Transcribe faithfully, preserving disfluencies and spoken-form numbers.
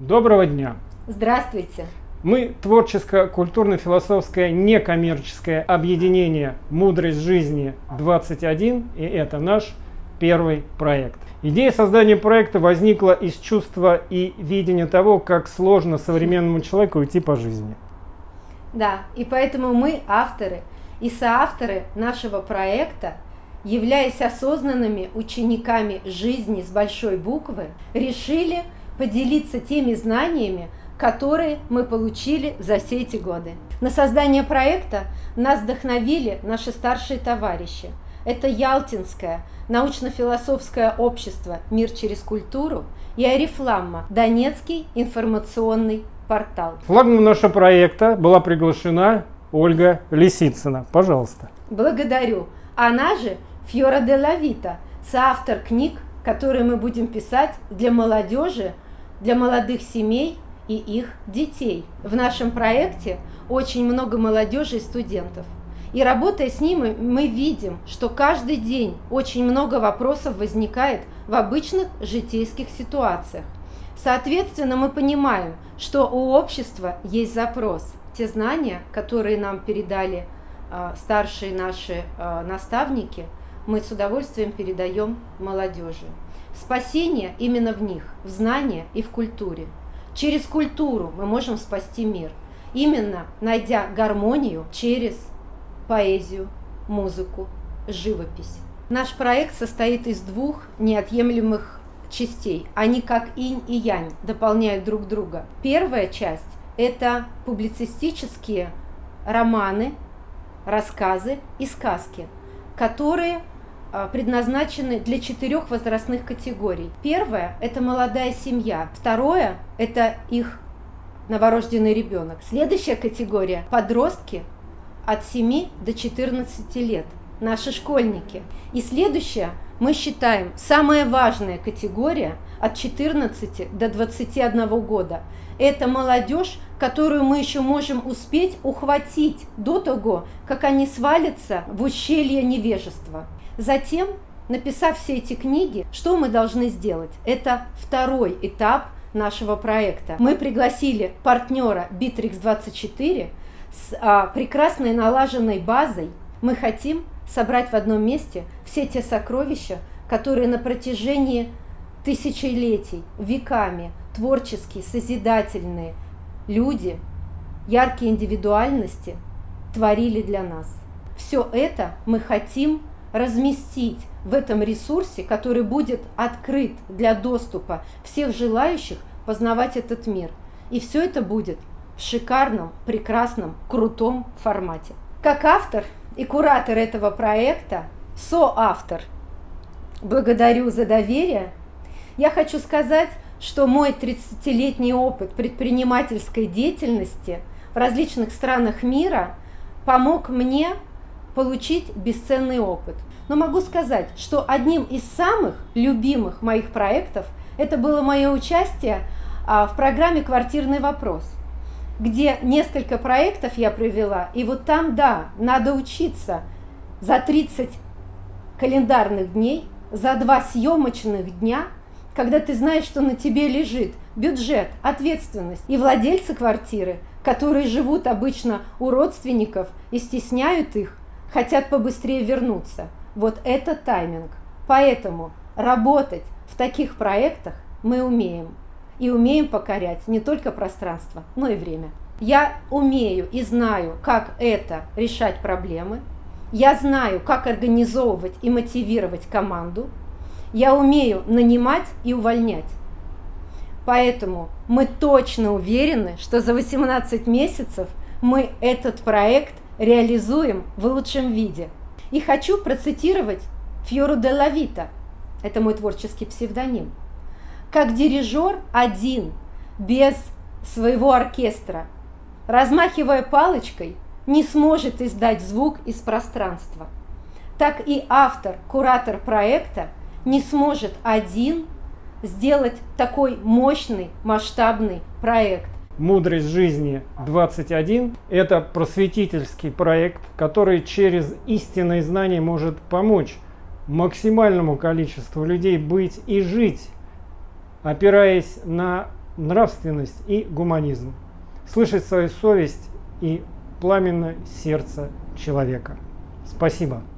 Доброго дня! Здравствуйте! Мы творческо-культурно-философское некоммерческое объединение «Мудрость жизни двадцать один», и это наш первый проект. Идея создания проекта возникла из чувства и видения того, как сложно современному человеку идти по жизни. Да, и поэтому мы авторы и соавторы нашего проекта, являясь осознанными учениками жизни с большой буквы, решили поделиться теми знаниями, которые мы получили за все эти годы. На создание проекта нас вдохновили наши старшие товарищи. Это Ялтинское научно-философское общество «Мир через культуру» и Орифламма, Донецкий информационный портал. Флагманом нашего проекта была приглашена Ольга Лисицына. Пожалуйста. Благодарю. Она же Фьора де ла Вита, соавтор книг, которые мы будем писать для молодежи, для молодых семей и их детей. В нашем проекте очень много молодежи и студентов. И работая с ними, мы видим, что каждый день очень много вопросов возникает в обычных житейских ситуациях. Соответственно, мы понимаем, что у общества есть запрос. Те знания, которые нам передали э, старшие наши э, наставники, мы с удовольствием передаем молодежи. Спасение именно в них, в знании и в культуре. Через культуру мы можем спасти мир, именно найдя гармонию через поэзию, музыку, живопись. Наш проект состоит из двух неотъемлемых частей. Они как инь и янь дополняют друг друга. Первая часть – это публицистические романы, рассказы и сказки, которые предназначены для четырех возрастных категорий. Первое – это молодая семья. Второе – это их новорожденный ребенок. Следующая категория – подростки от семи до четырнадцати лет, наши школьники. И следующая, мы считаем, самая важная категория от четырнадцати до двадцати одного года. Это молодежь, которую мы еще можем успеть ухватить до того, как они свалятся в ущелье невежества. Затем, написав все эти книги, что мы должны сделать? Это второй этап нашего проекта. Мы пригласили партнера Битрикс двадцать четыре с а, прекрасной налаженной базой. Мы хотим собрать в одном месте все те сокровища, которые на протяжении тысячелетий, веками, творческие, созидательные люди, яркие индивидуальности творили для нас. Все это мы хотим разместить в этом ресурсе, который будет открыт для доступа всех желающих познавать этот мир. И все это будет в шикарном, прекрасном, крутом формате. Как автор и куратор этого проекта, соавтор, благодарю за доверие. Я хочу сказать, что мой тридцатилетний опыт предпринимательской деятельности в различных странах мира помог мне получить бесценный опыт. Но могу сказать, что одним из самых любимых моих проектов это было мое участие в программе «Квартирный вопрос», где несколько проектов я провела, и вот там, да, надо учиться за тридцать календарных дней, за два съемочных дня, когда ты знаешь, что на тебе лежит бюджет, ответственность, и владельцы квартиры, которые живут обычно у родственников и стесняют их, хотят побыстрее вернуться. Вот это тайминг. Поэтому работать в таких проектах мы умеем. И умеем покорять не только пространство, но и время. Я умею и знаю, как это решать проблемы. Я знаю, как организовывать и мотивировать команду. Я умею нанимать и увольнять. Поэтому мы точно уверены, что за восемнадцать месяцев мы этот проект реализуем в лучшем виде. И хочу процитировать Фьору де ла Вита, это мой творческий псевдоним. Как дирижер один, без своего оркестра, размахивая палочкой, не сможет издать звук из пространства. Так и автор, куратор проекта не сможет один сделать такой мощный, масштабный проект. «Мудрость жизни двадцать один» – это просветительский проект, который через истинные знания может помочь максимальному количеству людей быть и жить, опираясь на нравственность и гуманизм, слышать свою совесть и пламенное сердце человека. Спасибо.